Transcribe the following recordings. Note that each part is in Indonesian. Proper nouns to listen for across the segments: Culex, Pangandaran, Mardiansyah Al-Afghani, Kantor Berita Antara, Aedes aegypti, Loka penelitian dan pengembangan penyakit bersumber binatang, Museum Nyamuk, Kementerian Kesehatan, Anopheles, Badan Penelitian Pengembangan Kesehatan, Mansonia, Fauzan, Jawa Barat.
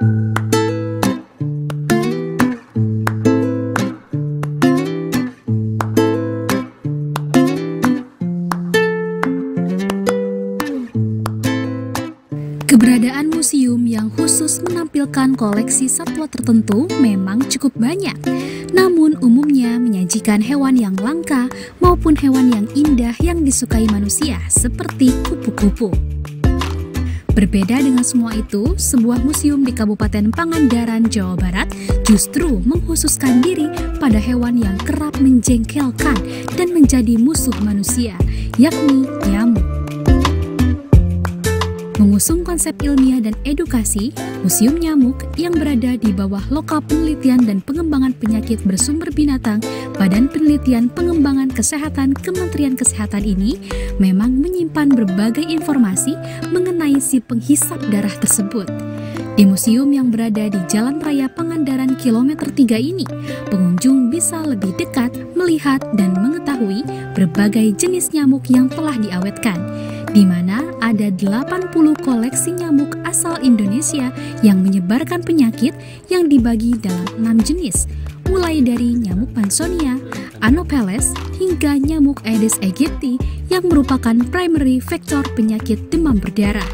Keberadaan museum yang khusus menampilkan koleksi satwa tertentu memang cukup banyak. Namun umumnya menyajikan hewan yang langka maupun hewan yang indah yang disukai manusia seperti kupu-kupu. Berbeda dengan semua itu, sebuah museum di Kabupaten Pangandaran, Jawa Barat justru mengkhususkan diri pada hewan yang kerap menjengkelkan dan menjadi musuh manusia, yakni nyamuk. Mengusung konsep ilmiah dan edukasi, Museum Nyamuk yang berada di bawah Loka Penelitian dan Pengembangan Penyakit Bersumber Binatang, Badan Penelitian Pengembangan Kesehatan Kementerian Kesehatan ini memang menyimpan berbagai informasi mengenai si penghisap darah tersebut. Di museum yang berada di Jalan Raya Pangandaran Kilometer 3 ini, pengunjung bisa lebih dekat melihat dan mengetahui berbagai jenis nyamuk yang telah diawetkan, di mana ada 80 koleksi nyamuk asal Indonesia yang menyebarkan penyakit yang dibagi dalam 6 jenis, mulai dari nyamuk Mansonia, Anopheles, hingga nyamuk Aedes aegypti yang merupakan primary vektor penyakit demam berdarah.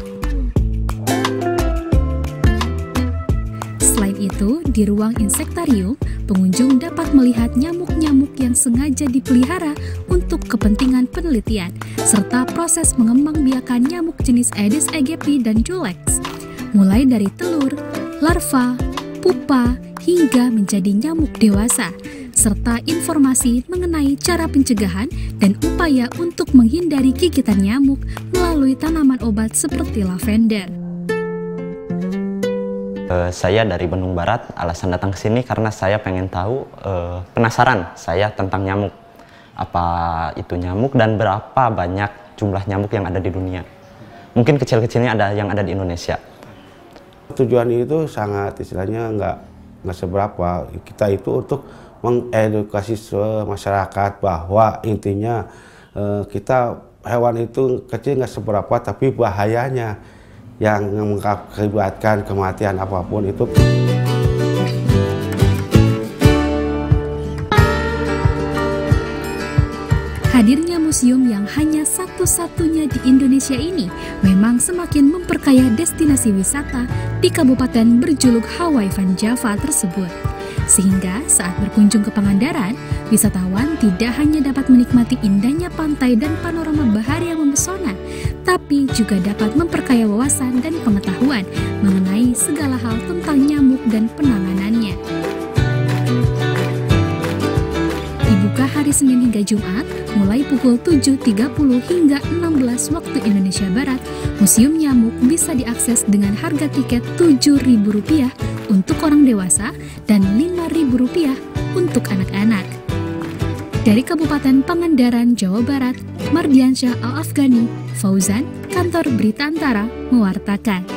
Selain itu, di ruang insektarium, pengunjung dapat melihat nyamuk-nyamuk yang sengaja dipelihara untuk kepentingan penelitian, serta proses mengembangbiakan nyamuk jenis Aedes aegypti dan Culex, mulai dari telur, larva, pupa, hingga menjadi nyamuk dewasa, serta informasi mengenai cara pencegahan dan upaya untuk menghindari gigitan nyamuk melalui tanaman obat seperti lavender. Saya dari Bandung Barat, alasan datang ke sini karena saya pengen tahu, penasaran saya tentang nyamuk. Apa itu nyamuk dan berapa banyak jumlah nyamuk yang ada di dunia. Mungkin kecil-kecilnya ada yang ada di Indonesia. Tujuan itu sangat istilahnya nggak seberapa. Kita itu untuk mengedukasi masyarakat bahwa intinya kita hewan itu kecil nggak seberapa tapi bahayanya. Yang mengakibatkan kematian apapun itu. Hadirnya museum yang hanya satu-satunya di Indonesia ini memang semakin memperkaya destinasi wisata di kabupaten berjuluk Hawaii Van Java tersebut. Sehingga saat berkunjung ke Pangandaran, wisatawan tidak hanya dapat menikmati indahnya pantai dan panorama bahari yang mempesona, tapi juga dapat memperkaya wawasan dan pengetahuan mengenai segala hal tentang nyamuk dan penanganannya. Dibuka hari Senin hingga Jumat, mulai pukul 7.30 hingga 16 waktu Indonesia Barat, Museum Nyamuk bisa diakses dengan harga tiket Rp7.000 untuk orang dewasa dan Rp5.000 untuk anak-anak. Dari Kabupaten Pangandaran, Jawa Barat, Mardiansyah Al-Afghani, Fauzan, Kantor Berita Antara, mewartakan.